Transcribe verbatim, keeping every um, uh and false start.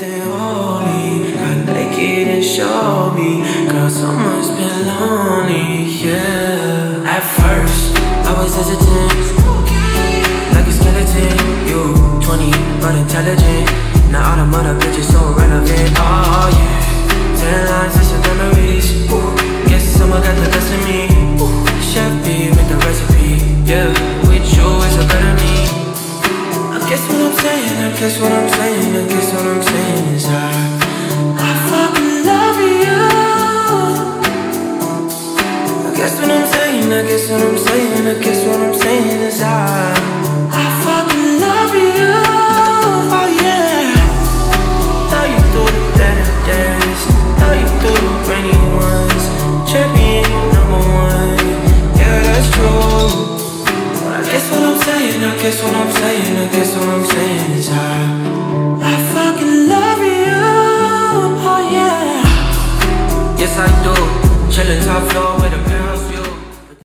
something holy, God, take it and show me, girl, someone's been lonely, yeah. At first, I was hesitant, like a skeleton. You, twenty, but intelligent. Now all the mother bitches so relevant, oh yeah. Ten lines, that's your memories, ooh. Guess someone got the best of me, ooh. Chef B with the recipe, yeah. With you, it's a better me. I guess what I'm saying, I guess what I'm saying, I guess what I'm saying is I I fucking love you. I guess what I'm saying, I guess what I'm saying, I guess what I'm saying is I I fucking love you, oh yeah. Now you do the better dance, now you do the rainy ones. Champion number one, yeah that's true. Guess what I'm saying, I guess what I'm saying, I guess what I'm saying is I I fucking love you, oh yeah. Yes I do.